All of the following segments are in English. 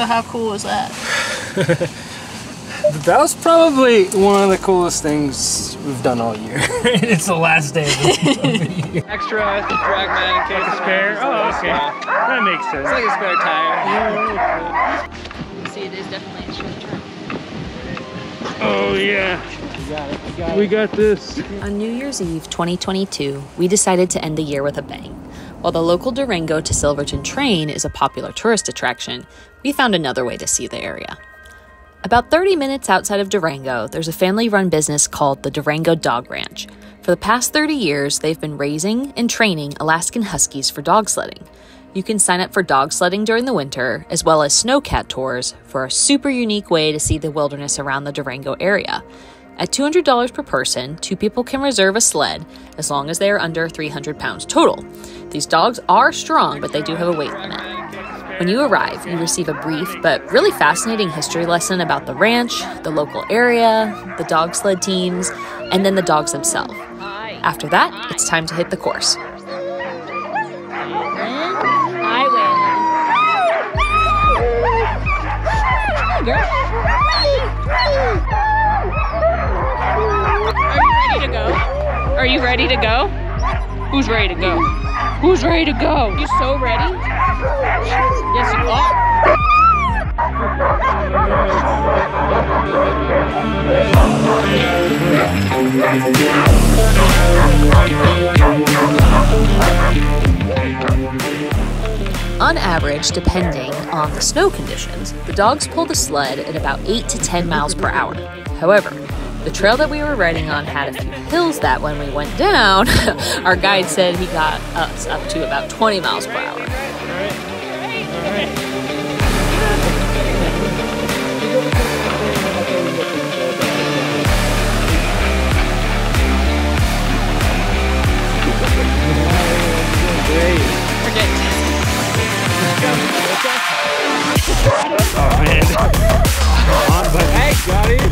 So how cool was that? That was probably one of the coolest things we've done all year. It's the last day of the year. Extra drag mat in case a spare. Oh, okay. That makes sense. It's like a spare tire. See, it is definitely a short term. Oh, yeah. We got this. On New Year's Eve 2022, we decided to end the year with a bang. While the local Durango to Silverton train is a popular tourist attraction, we found another way to see the area. About 30 minutes outside of Durango, there's a family-run business called the Durango Dog Ranch. For the past 30 years, they've been raising and training Alaskan Huskies for dog sledding. You can sign up for dog sledding during the winter, as well as snowcat tours, for a super unique way to see the wilderness around the Durango area. At $200 per person, two people can reserve a sled as long as they are under 300 pounds total. These dogs are strong, but they do have a weight limit. When you arrive, you receive a brief but really fascinating history lesson about the ranch, the local area, the dog sled teams, and then the dogs themselves. After that, it's time to hit the course. Are you ready to go? Who's ready to go? Who's ready to go? You so ready? Yes, you are. On average, depending on the snow conditions, the dogs pull the sled at about 8 to 10 miles per hour. However, the trail that we were riding on had a few hills that when we went down, our guide said he got us up to about 20 miles per hour. Oh man. Come on, buddy. Hey, got it.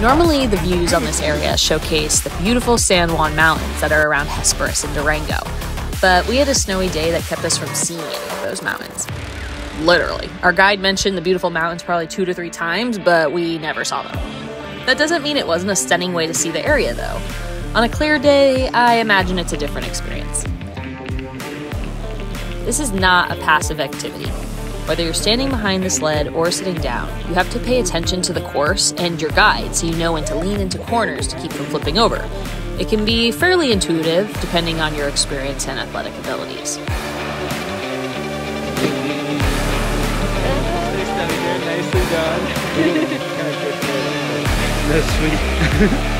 Normally, the views on this area showcase the beautiful San Juan Mountains that are around Hesperus and Durango, but we had a snowy day that kept us from seeing any of those mountains. Literally. Our guide mentioned the beautiful mountains probably 2 to 3 times, but we never saw them. That doesn't mean it wasn't a stunning way to see the area, though. On a clear day, I imagine it's a different experience. This is not a passive activity. Whether you're standing behind the sled or sitting down, you have to pay attention to the course and your guide so you know when to lean into corners to keep from flipping over. It can be fairly intuitive depending on your experience and athletic abilities. Nicely done. That's sweet.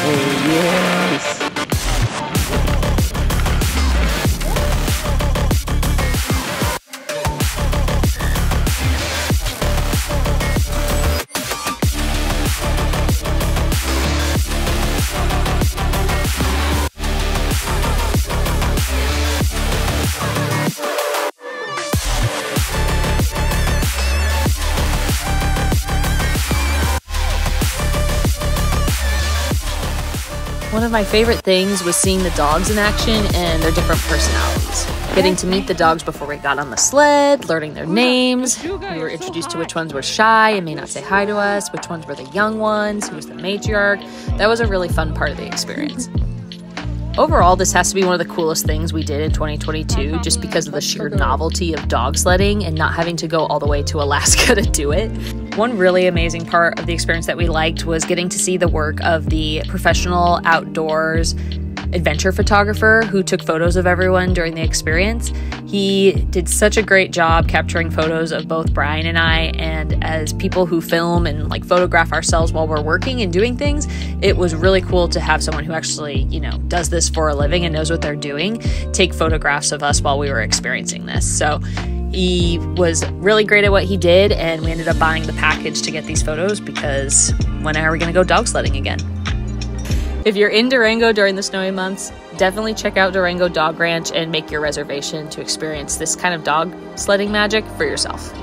Oh yes! One of my favorite things was seeing the dogs in action and their different personalities. Getting to meet the dogs before we got on the sled, learning their names. We were introduced to which ones were shy and may not say hi to us, which ones were the young ones, who was the matriarch. That was a really fun part of the experience. Overall, this has to be one of the coolest things we did in 2022 just because of the sheer novelty of dog sledding and not having to go all the way to Alaska to do it. One really amazing part of the experience that we liked was getting to see the work of the professional outdoors adventure photographer who took photos of everyone during the experience. He did such a great job capturing photos of both Brian and I, and as people who film and like photograph ourselves while we're working and doing things, it was really cool to have someone who actually, you know, does this for a living and knows what they're doing take photographs of us while we were experiencing this. So he was really great at what he did, and we ended up buying the package to get these photos because when are we going to go dog sledding again? If you're in Durango during the snowy months, definitely check out Durango Dog Ranch and make your reservation to experience this kind of dog sledding magic for yourself.